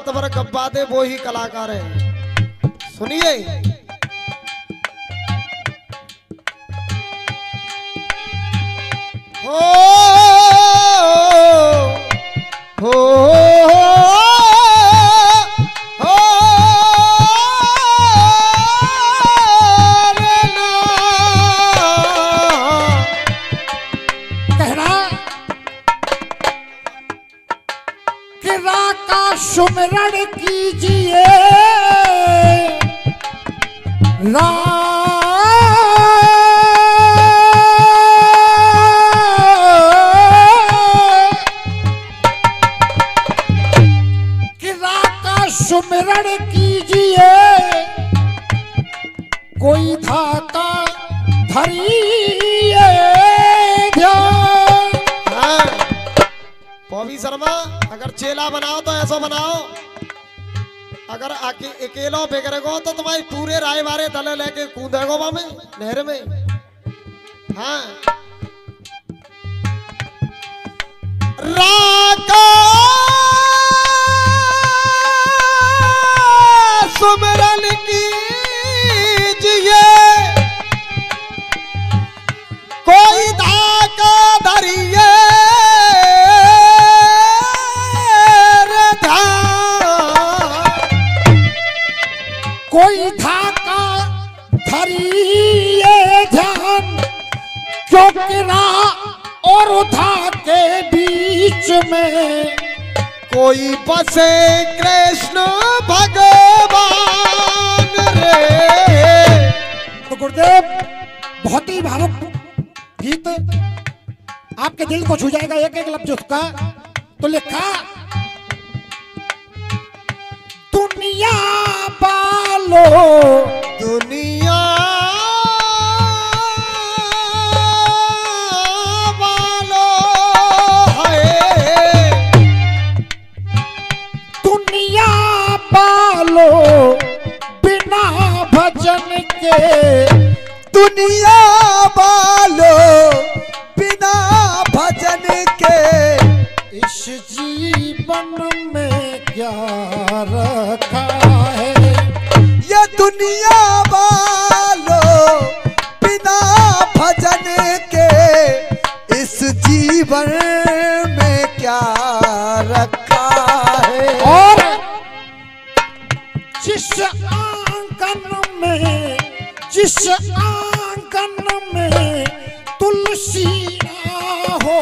रातभर गप्पा दे वो ही कलाकार है। सुनिए सुमरण कीजिए का सुमरण कीजिए, कोई धाता धरिए ध्यान। पॉवी शर्मा, अगर चेला बनाओ तो ऐसा बनाओ, अगर अकेलो बिगड़ेगो तो तुम्हारी पूरे राय बारे दले लेके कूदेगो में नहर में। हाँ राका सुमरन कीजिए, कोई धाका धरिए और उठा के बीच में कोई बसे कृष्ण भगवान रे। तो गुरुदेव बहुत ही भावुक गीत, आपके दिल को छू जाएगा एक एक लफ्ज उसका। तो लिखा दुनिया पालो दुनिया बिना भजन के, दुनिया वालो बिना भजन के इस जीवन में क्या रखा है। ये दुनिया वालो बिना भजन के इस जीवन में क्या रखा है। और जिस आंगन में तुलसी ना हो,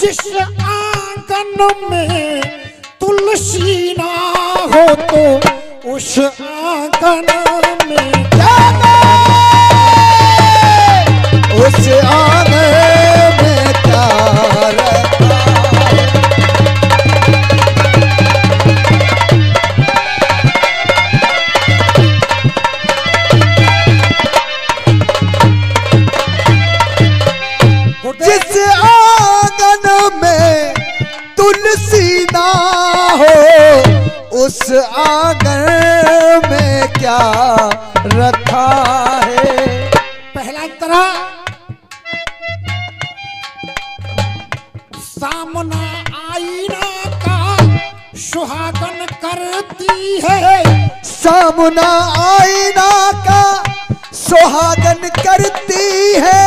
जिस आंगन में तुलसी ना हो तो उस आंगन में उस आंगन में तारा। उस आंगन में क्या रखा है। पहला तरह सामना आईना का सुहागन करती है, सामना आईना का सुहागन करती है,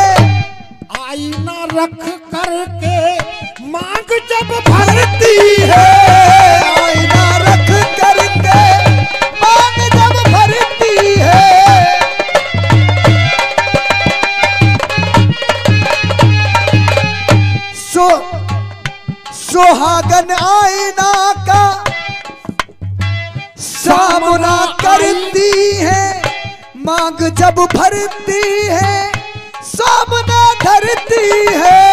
आईना रख करके मांग जब भरती है, आईना रख सुहागन आईना का सामना करती है, मांग जब भरती है सामना धरती है।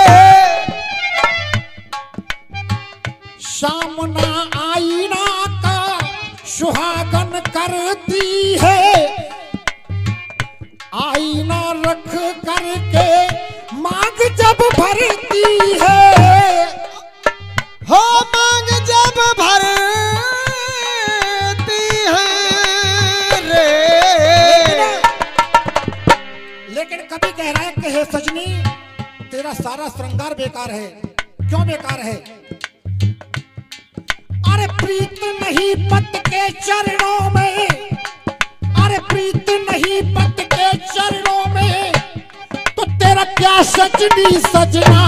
सामना आईना का सुहागन करती है, आईना रख करके मांग जब भरती है, हो मांग जब भरती है रे। लेकिन कभी कह रहा है कि हे सजनी तेरा सारा श्रृंगार बेकार है। क्यों बेकार है? अरे प्रीत नहीं पत के चरणों में, अरे प्रीत नहीं पत के चरणों में तो तेरा क्या सजनी सजना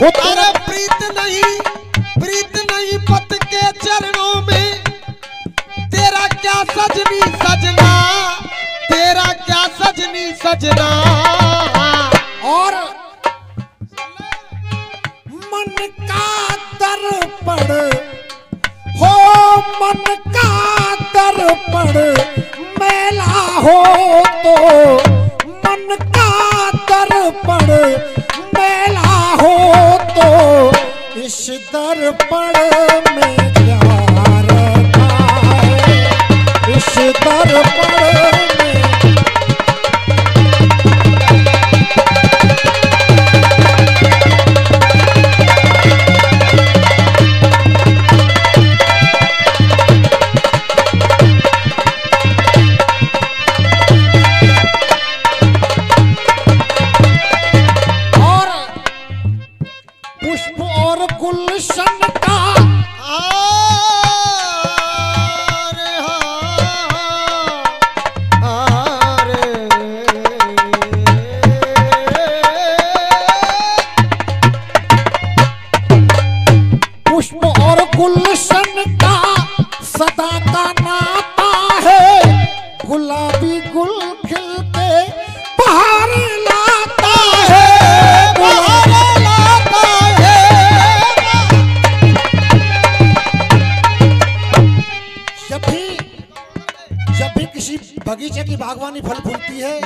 हो। तेरा प्रीत नहीं पत के चरणों में तेरा क्या सजनी सजना, तेरा क्या सजनी सजना। और मन का दर्पण हो, मन का दर्पण मेला हो तो, मन का दर्पण मेला हो तो इस दर्पण में क्या रखा है, इस दर्पण में।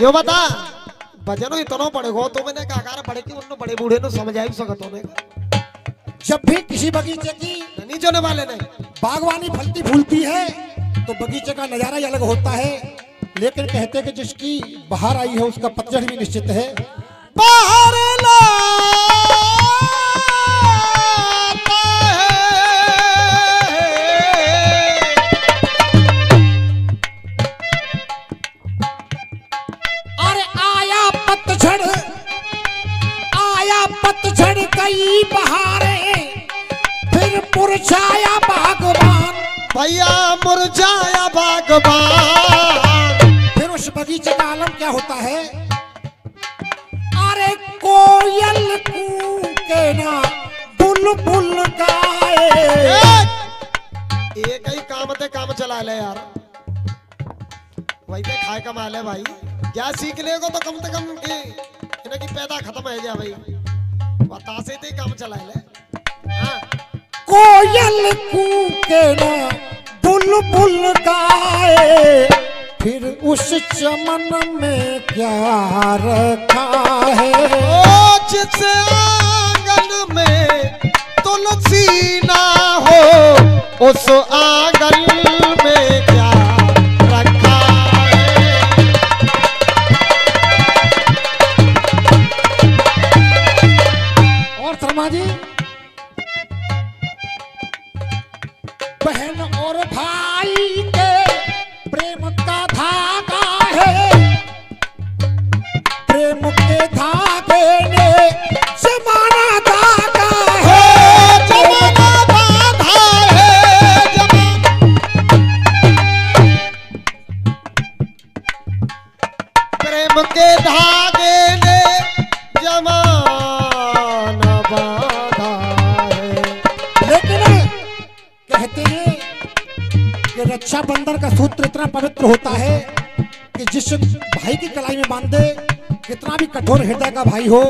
यो बता भजनो इतनो पड़ेगो तो मैंने काकार पड़े कि उन्नो बड़े बूढ़े नो समझाई सकत होने। जब भी किसी बगीचे की धनी जोने वाले ने बागवानी फलती फूलती है तो बगीचे का नजारा ही अलग होता है, लेकिन कहते कि जिसकी बाहर आई है उसका पतझड़ भी निश्चित है। बाहर कई बहारे फिर मुरझाया बागवान, भैया मुरझाया बागवान। फिर उस बगीचे का आलम क्या होता है, अरे कोयल कूके ना बुलबुल गाए। एक ही काम ते काम चला ले यार, वही पे खाए कमा ले भाई। क्या सीख ले को तो कम से कम इनकी पैदा खत्म है जा भाई, बता से ते काम चला ले। हाँ। कोयल कूके ना बुलबुल गाए, फिर उस चमन में क्या रखा है। ओ जिस आंगन में तुलसी ना हो उस आंगन में क्या रखा है। जी बहन और भाई के प्रेम का धागा है, प्रेम के धागे ने जमाना धागा है, जमाना धागा है। प्रेम के धागे ने जमा रक्षाबंधन का सूत्र इतना पवित्र होता है कि जिस भाई की कलाई में बांधे, कितना भी कठोर हृदय का भाई हो,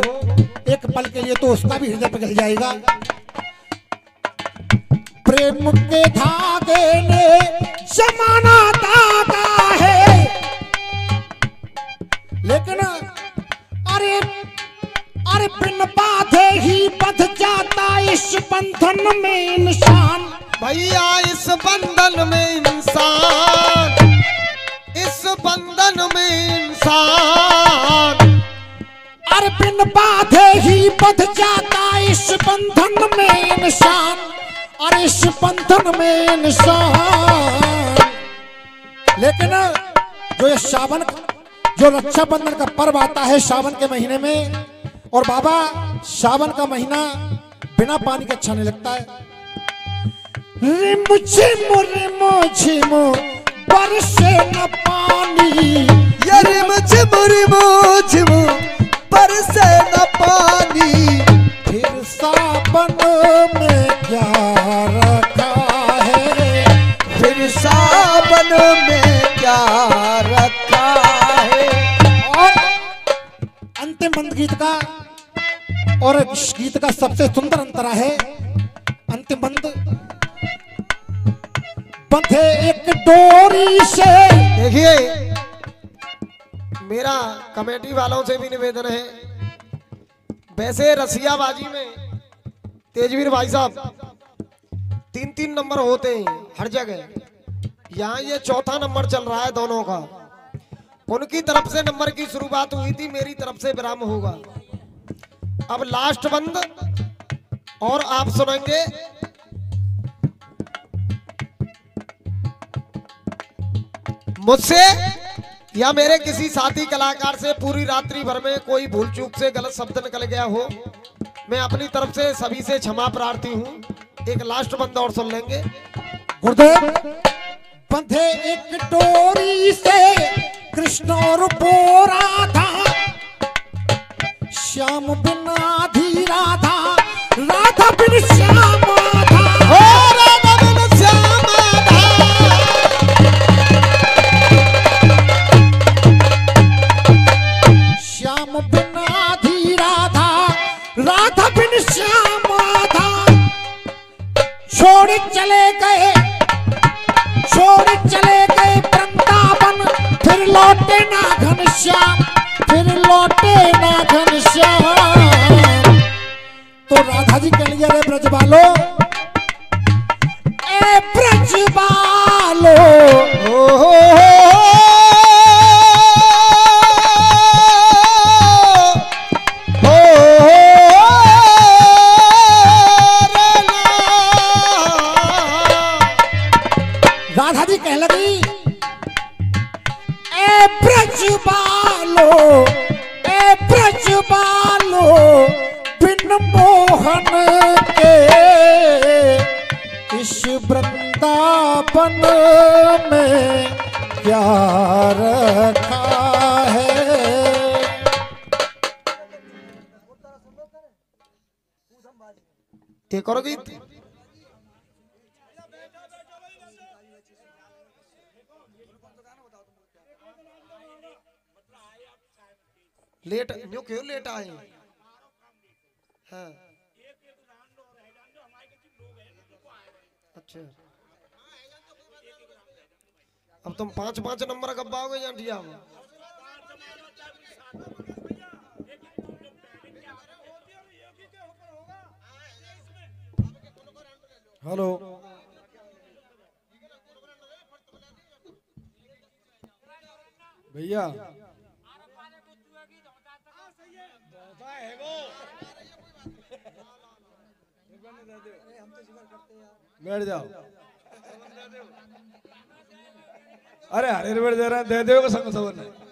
एक पल के लिए तो उसका भी हृदय पिघल जाएगा। प्रेम के धागे ने जमाना धागा है, लेकिन अरे अरे बिन बाधे ही बंध जाता इस बंधन में इंसान, भैया इस बंधन में इंसान, इस बंधन में इंसान। अरे बिन बाधे ही बंध जाता इस बंधन में इंसान, अरे इस बंधन में इंसान। लेकिन जो ये सावन, जो रक्षाबंधन का पर्व आता है सावन के महीने में, और बाबा सावन का महीना बिना पानी के अच्छा नहीं लगता है। रिम झिमो बरसे न पानी, ये रिम झिमो बरसे न पानी, फिर सावन में क्या रखा है, फिर सावन में क्या रखा है। और अंतिम बंद गीत का और इस गीत का सबसे सुंदर अंतरा है अंतिम बंद। बंधे एक डोरी से, देखिए मेरा कमेटी वालों से भी निवेदन है, वैसे रसियाबाजी में तेजवीर भाई साहब 3-3 नंबर होते हैं हर जगह, यहाँ ये 4था नंबर चल रहा है दोनों का। उनकी तरफ से नंबर की शुरुआत हुई थी, मेरी तरफ से विराम होगा। अब लास्ट बंद और आप सुनेंगे मुझसे या मेरे किसी साथी कलाकार से पूरी रात्रि भर में कोई भूल चूक से गलत शब्द निकल गया हो, मैं अपनी तरफ से सभी से क्षमा प्रार्थी हूं। एक लास्ट बंदा और सुन लेंगे। गुरुदेव बंधे एक डोरी से कृष्ण और राधा, श्याम बिना धी राधा, राधा बिन श्याम छोड़ चले गए वृंदावन, फिर लौटे ना घनश्याम, फिर लौटे ना घनश्याम। तो राधा जी कह लिया, ब्रजवालो ए ब्रजवालो, वृंदावन में क्या रखा है। एक और गीत लेट जो क्यों लेट आए। हाँ अच्छा, अब तुम 5-5 नंबर कब आओगे जानिया। हेलो भैया, बैठ जाओ। अरे हरे बैठ जा रहा है, दे देगा संग सवर।